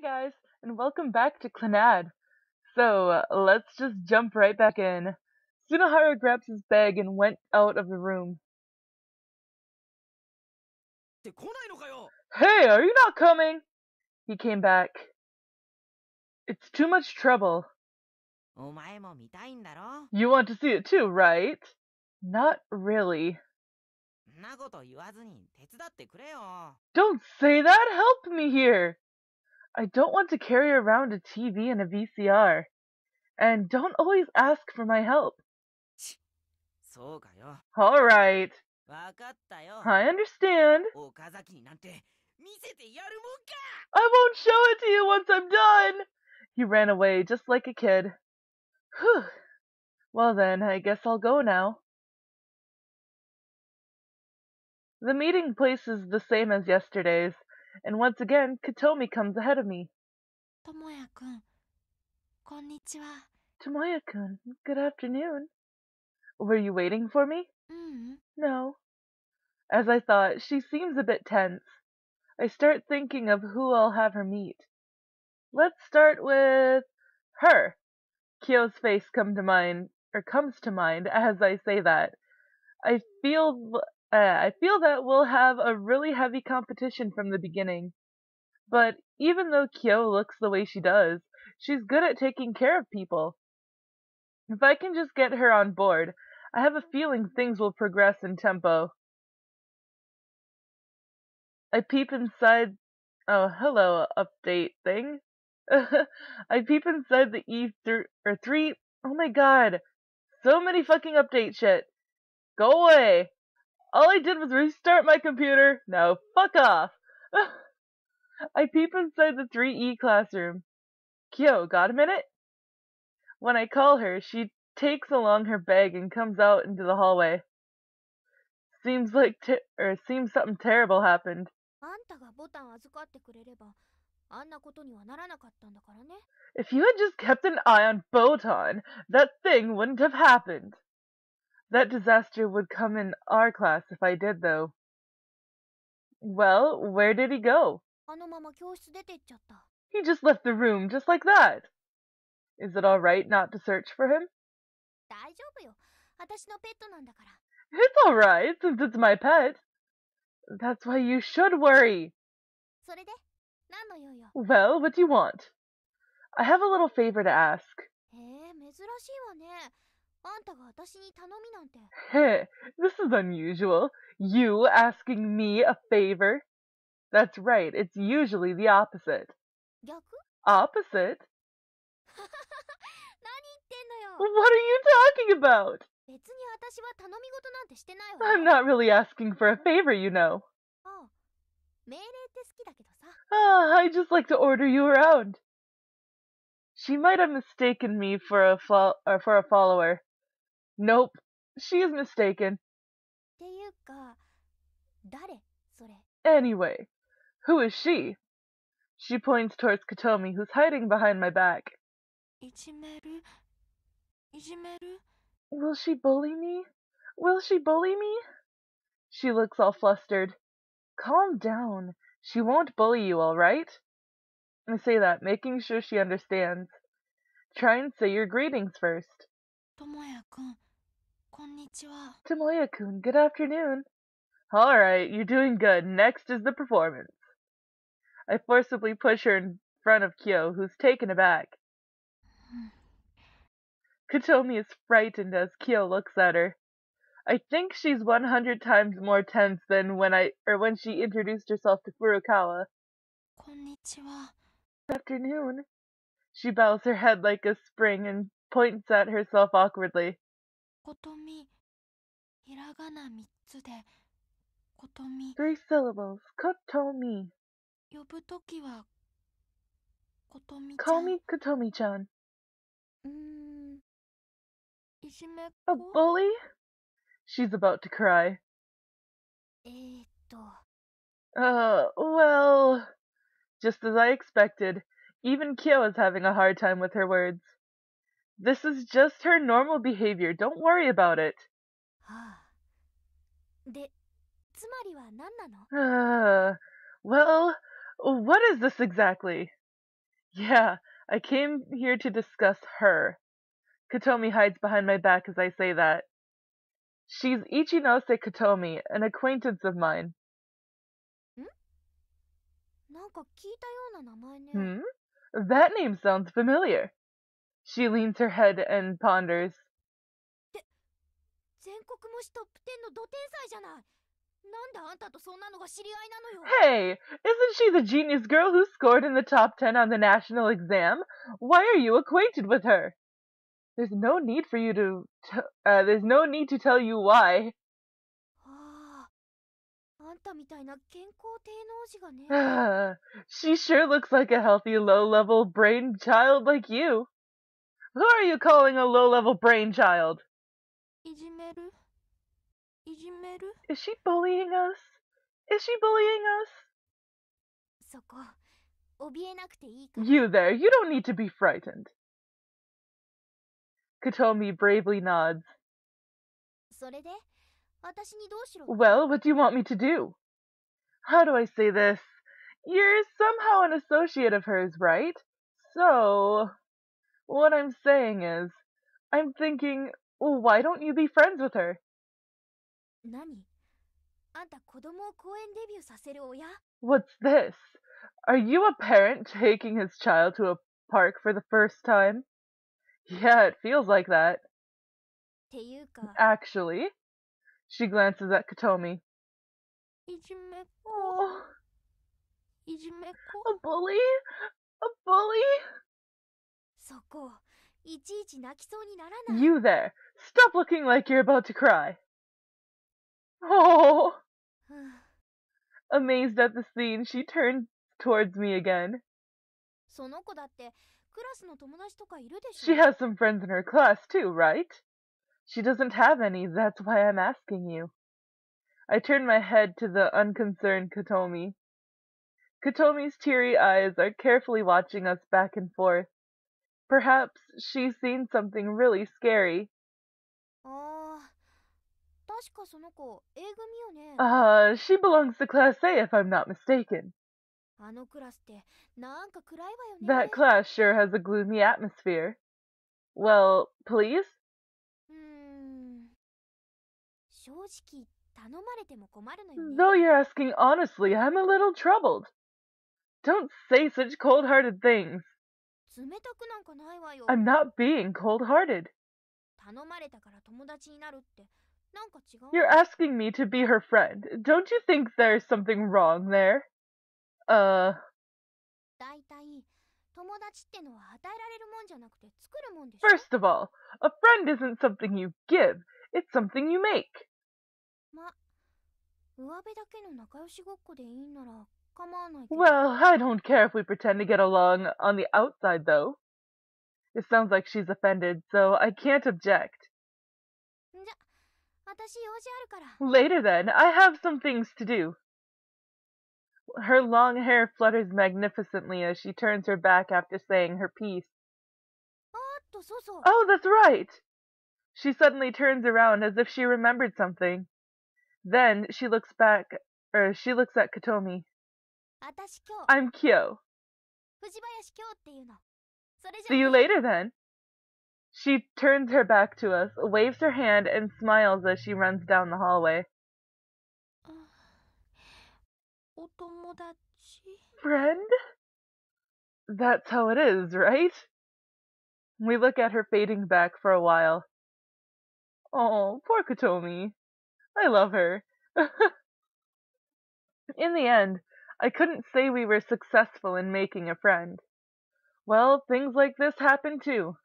Hey guys, and welcome back to Clannad. So, let's just jump right back in. Sunohara grabs his bag and went out of the room. Hey, are you not coming? He came back. It's too much trouble. You want to see it too, right? Not really. Don't say that! Help me here! I don't want to carry around a TV and a VCR. And don't always ask for my help. Alright. I understand. I won't show it to you once I'm done! He ran away just like a kid. Whew. Well then, I guess I'll go now. The meeting place is the same as yesterday's, and once again, Kotomi comes ahead of me. Tomoya-kun, konnichiwa. Tomoya-kun, good afternoon. Were you waiting for me? No. As I thought, she seems a bit tense. I start thinking of who I'll have her meet. Let's start with her. Kyo's face comes to mind as I say that. I feel that we'll have a really heavy competition from the beginning. But even though Kyo looks the way she does, she's good at taking care of people. If I can just get her on board, I have a feeling things will progress in tempo. I peep inside the E3. Oh my god. So many fucking update shit. Go away. All I did was restart my computer. Now, fuck off. I peep inside the 3E classroom. Kyo, got a minute? When I call her, she takes along her bag and comes out into the hallway. Seems something terrible happened. If you had just kept an eye on Botan, that thing wouldn't have happened. That disaster would come in our class if I did, though. Well, where did he go? He just left the room, just like that. Is it alright not to search for him? It's alright, since it's my pet. That's why you should worry. Well, what do you want? I have a little favor to ask. Hey, this is unusual. You asking me a favor? That's right, it's usually the opposite. Opposite? What are you talking about? I'm not really asking for a favor, you know. I just like to order you around. She might have mistaken me for a follower. Nope, she is mistaken. Anyway, who is she? She points towards Kotomi, who's hiding behind my back. Will she bully me? Will she bully me? She looks all flustered. Calm down. She won't bully you, all right? I say that, making sure she understands. Try and say your greetings first. Tomoya-kun, konnichiwa. Tomoya-kun, good afternoon. All right, you're doing good. Next is the performance. I forcibly push her in front of Kyo, who's taken aback. Kotomi is frightened as Kyo looks at her. I think she's 100 times more tense than when she introduced herself to Furukawa. Konnichiwa. Afternoon. She bows her head like a spring and points at herself awkwardly. Kotomi. Hiragana mitsu de Kotomi. 3 syllables. Kotomi. Yobu toki wa Kotomi-chan. Call me Kotomi-chan. A bully? She's about to cry. Well... Just as I expected, even Kyo is having a hard time with her words. This is just her normal behavior. Don't worry about it. Well, what is this exactly? Yeah, I came here to discuss her. Kotomi hides behind my back as I say that. She's Ichinose Kotomi, an acquaintance of mine. Hmm? That name sounds familiar. She leans her head and ponders. Hey, isn't she the genius girl who scored in the top 10 on the national exam? Why are you acquainted with her? There's no need for you to tell you why. She sure looks like a healthy low-level brain child like you. Who are you calling a low-level brain child? Is she bullying us? You there, you don't need to be frightened. Kotomi bravely nods. Well, what do you want me to do? How do I say this? You're somehow an associate of hers, right? So, what I'm saying is, I'm thinking, why don't you be friends with her? What's this? Are you a parent taking his child to a park for the first time? Yeah, it feels like that. Actually, she glances at Kotomi. Oh, a bully? You there! Stop looking like you're about to cry! Oh! Amazed at the scene, she turns towards me again. She has some friends in her class too, right? She doesn't have any, that's why I'm asking you. I turn my head to the unconcerned Kotomi. Kotomi's teary eyes are carefully watching us back and forth. Perhaps she's seen something really scary. She belongs to Class A if I'm not mistaken. That class sure has a gloomy atmosphere. Well, please? Though you're asking honestly, I'm a little troubled. Don't say such cold-hearted things. I'm not being cold-hearted. You're asking me to be her friend. Don't you think there's something wrong there? First of all, a friend isn't something you give. It's something you make. Well, I don't care if we pretend to get along on the outside, though. It sounds like she's offended, so I can't object. Later then, I have some things to do. Her long hair flutters magnificently as she turns her back after saying her piece. Oh, that's right! She suddenly turns around as if she remembered something. Then she looks back, she looks at Kotomi. I'm Kyo. See you later then. She turns her back to us, waves her hand, and smiles as she runs down the hallway. Friend? That's how it is, right? We look at her fading back for a while. Oh, poor Kotomi. I love her. In the end, I couldn't say we were successful in making a friend. Well, things like this happen too.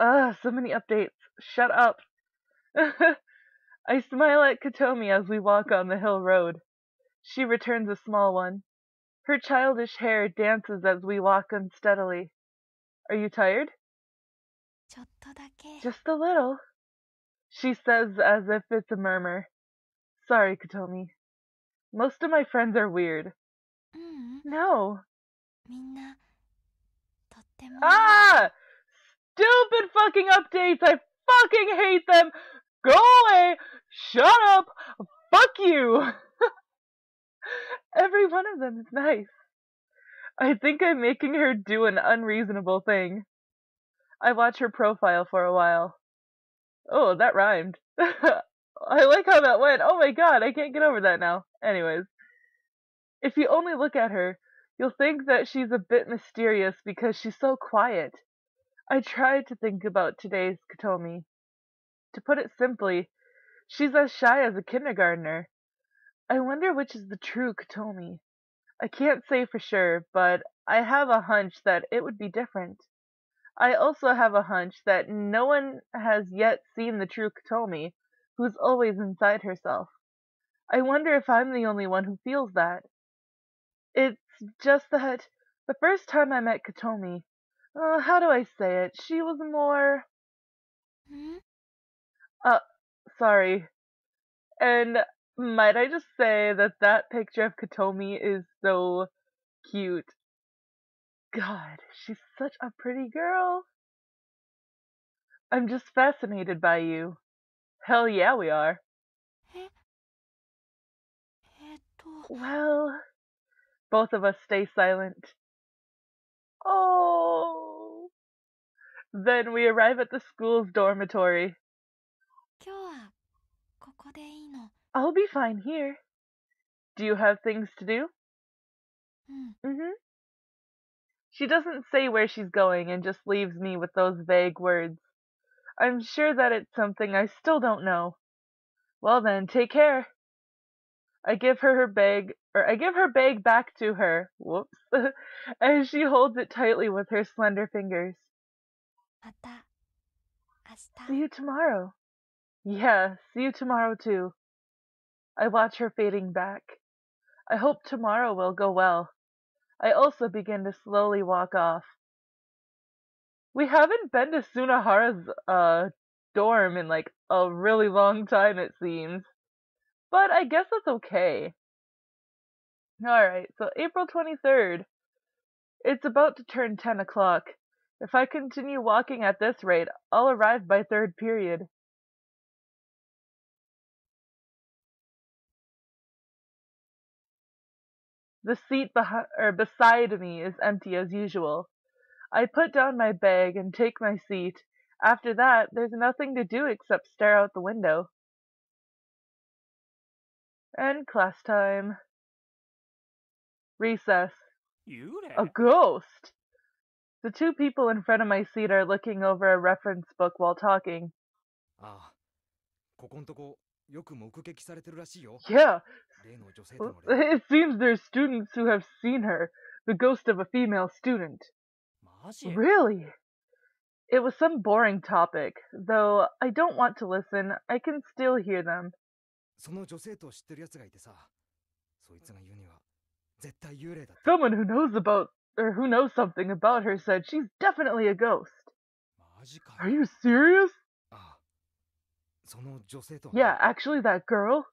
So many updates. Shut up. I smile at Kotomi as we walk on the hill road. She returns a small one. Her childish hair dances as we walk unsteadily. Are you tired? Just a little. She says as if it's a murmur. Sorry, Kotomi. Most of my friends are weird. No. Ah! Stupid fucking updates! I fucking hate them! Go away! Shut up! Fuck you! Every one of them is nice. I think I'm making her do an unreasonable thing. I watch her profile for a while. Oh, that rhymed. I like how that went. Oh my god, I can't get over that now. Anyways. If you only look at her, you'll think that she's a bit mysterious because she's so quiet. I tried to think about today's Kotomi. To put it simply, she's as shy as a kindergartner. I wonder which is the true Kotomi. I can't say for sure, but I have a hunch that it would be different. I also have a hunch that no one has yet seen the true Kotomi, who's always inside herself. I wonder if I'm the only one who feels that. It's just that the first time I met Kotomi, how do I say it? She was more... sorry. And might I just say that that picture of Kotomi is so cute. God, she's such a pretty girl. I'm just fascinated by you. Hell yeah, we are. Well, both of us stay silent. Oh. Then we arrive at the school's dormitory. I'll be fine here. Do you have things to do? She doesn't say where she's going and just leaves me with those vague words. I'm sure that it's something I still don't know. Well then, take care. I give her bag back to her. Whoops. As she holds it tightly with her slender fingers. See you tomorrow. Yeah, see you tomorrow too. I watch her fading back. I hope tomorrow will go well. I also begin to slowly walk off. We haven't been to Tsunahara's dorm in like a really long time, it seems. But I guess that's okay. Alright, so April 23rd. It's about to turn 10 o'clock. If I continue walking at this rate, I'll arrive by third period. The seat beside me is empty as usual. I put down my bag and take my seat. After that, there's nothing to do except stare out the window. And class time. Recess. A ghost! The two people in front of my seat are looking over a reference book while talking. Yeah, it seems there's students who have seen her, the ghost of a female student. Really? It was some boring topic, though I don't want to listen, I can still hear them. Someone who knows about, or who knows something about her said she's definitely a ghost. Are you serious? Yeah, actually that girl.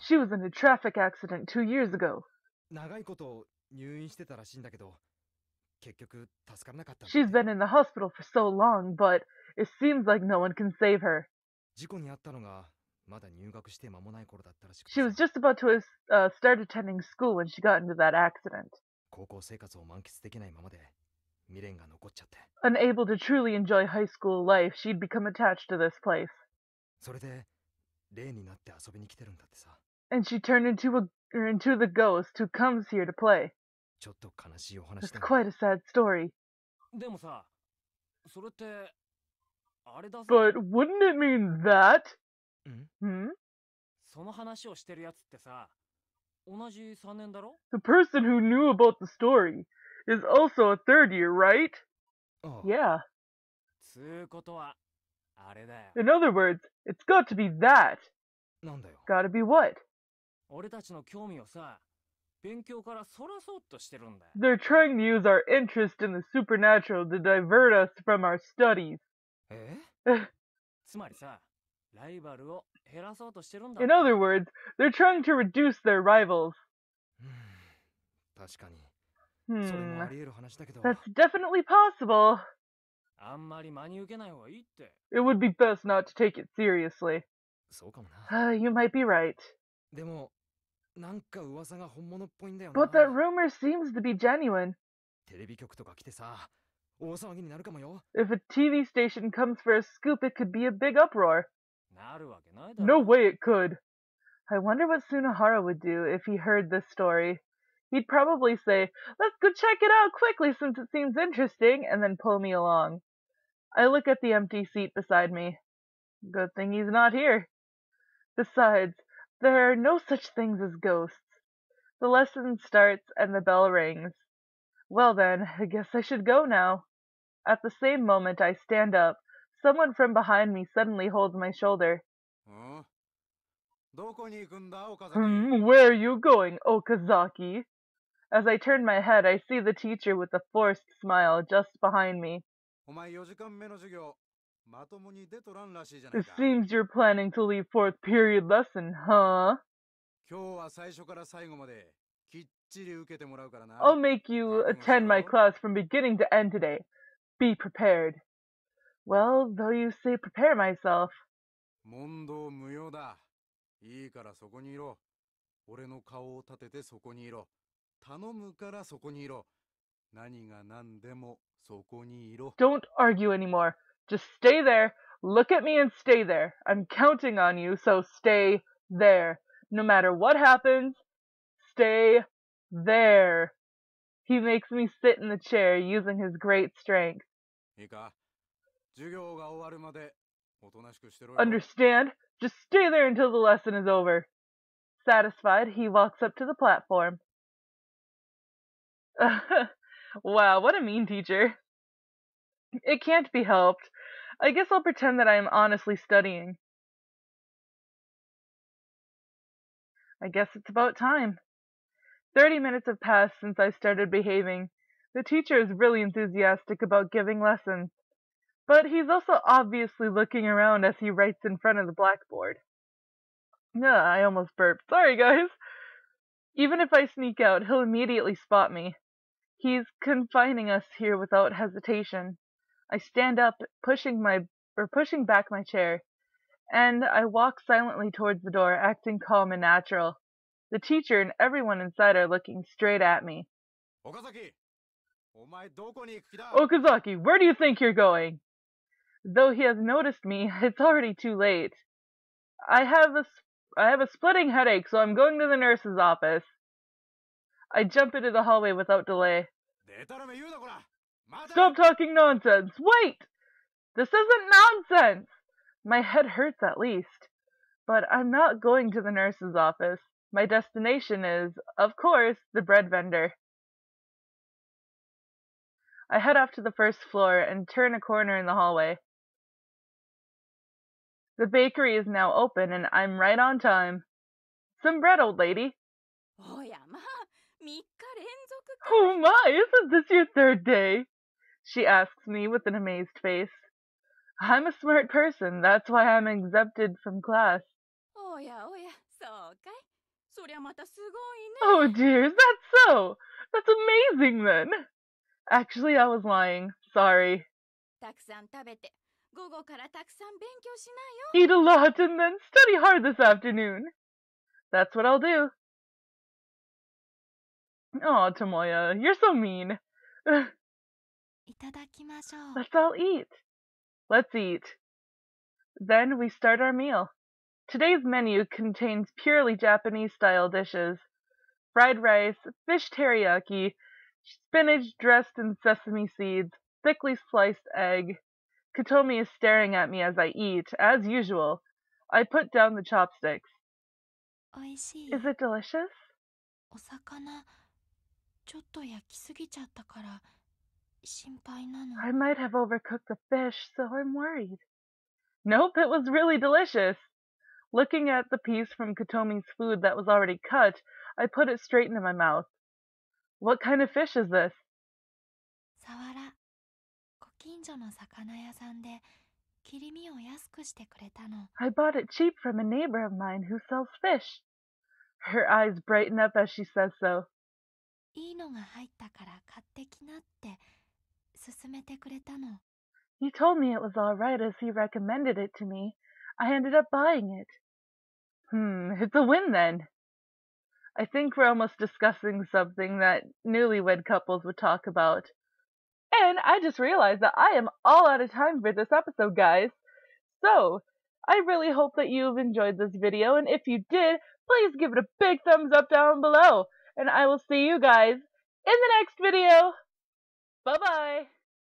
She was in a traffic accident 2 years ago. She's been in the hospital for so long, but it seems like no one can save her. She was just about to start attending school when she got into that accident. Unable to truly enjoy high school life, she'd become attached to this place. And she turned into the ghost who comes here to play. It's quite a sad story. But wouldn't it mean that? The person who knew about the story is also a third year, right? Yeah. In other words, it's got to be that. Gotta be what? They're trying to use our interest in the supernatural to divert us from our studies. In other words, they're trying to reduce their rivals. That's definitely possible. It would be best not to take it seriously. You might be right. But the rumor seems to be genuine. If a TV station comes for a scoop, it could be a big uproar. No way it could. I wonder what Sunohara would do if he heard this story. He'd probably say, "Let's go check it out quickly since it seems interesting," and then pull me along. I look at the empty seat beside me. Good thing he's not here. Besides, there are no such things as ghosts. The lesson starts and the bell rings. Well then, I guess I should go now. At the same moment I stand up, someone from behind me suddenly holds my shoulder. Where are you going, Okazaki? As I turn my head, I see the teacher with a forced smile just behind me. It seems you're planning to leave fourth period lesson, huh? I'll make you attend my class from beginning to end today. Be prepared. Well, though you say prepare myself. Don't argue anymore. Just stay there. Look at me and stay there. I'm counting on you, so stay there. No matter what happens, stay there. He makes me sit in the chair using his great strength. Understand? Just stay there until the lesson is over. Satisfied, he walks up to the platform. Wow, what a mean teacher. It can't be helped. I guess I'll pretend that I am honestly studying. I guess it's about time. 30 minutes have passed since I started behaving. The teacher is really enthusiastic about giving lessons, but he's also obviously looking around as he writes in front of the blackboard. I almost burped. Sorry, guys. Even if I sneak out, he'll immediately spot me. He's confining us here without hesitation. I stand up, pushing back my chair, and I walk silently towards the door, acting calm and natural. The teacher and everyone inside are looking straight at me. Okazaki, where do you think you're going? Though he has noticed me, it's already too late. I have a splitting headache, so I'm going to the nurse's office. I jump into the hallway without delay. Stop talking nonsense! Wait! This isn't nonsense! My head hurts at least. But I'm not going to the nurse's office. My destination is, of course, the bread vendor. I head off to the first floor and turn a corner in the hallway. The bakery is now open and I'm right on time. Some bread, old lady. Oh my, isn't this your third day? She asks me with an amazed face. I'm a smart person, that's why I'm exempted from class. Oh dear, is that so? That's amazing then! Actually, I was lying. Sorry. Eat a lot and then study hard this afternoon. That's what I'll do. Aw, Tomoya, you're so mean. Let's all eat. Let's eat. Then we start our meal. Today's menu contains purely Japanese-style dishes. Fried rice, fish teriyaki, spinach dressed in sesame seeds, thickly sliced egg. Kotomi is staring at me as I eat, as usual. I put down the chopsticks. Is it delicious? I might have overcooked the fish, so I'm worried. Nope, it was really delicious. Looking at the piece from Kotomi's food that was already cut, I put it straight into my mouth. What kind of fish is this? I bought it cheap from a neighbor of mine who sells fish. Her eyes brighten up as she says so. He told me it was all right as he recommended it to me. I ended up buying it. It's a win then. I think we're almost discussing something that newlywed couples would talk about. And I just realized that I am all out of time for this episode, guys. So, I really hope that you've enjoyed this video, and if you did, please give it a big thumbs up down below. And I will see you guys in the next video. Bye-bye.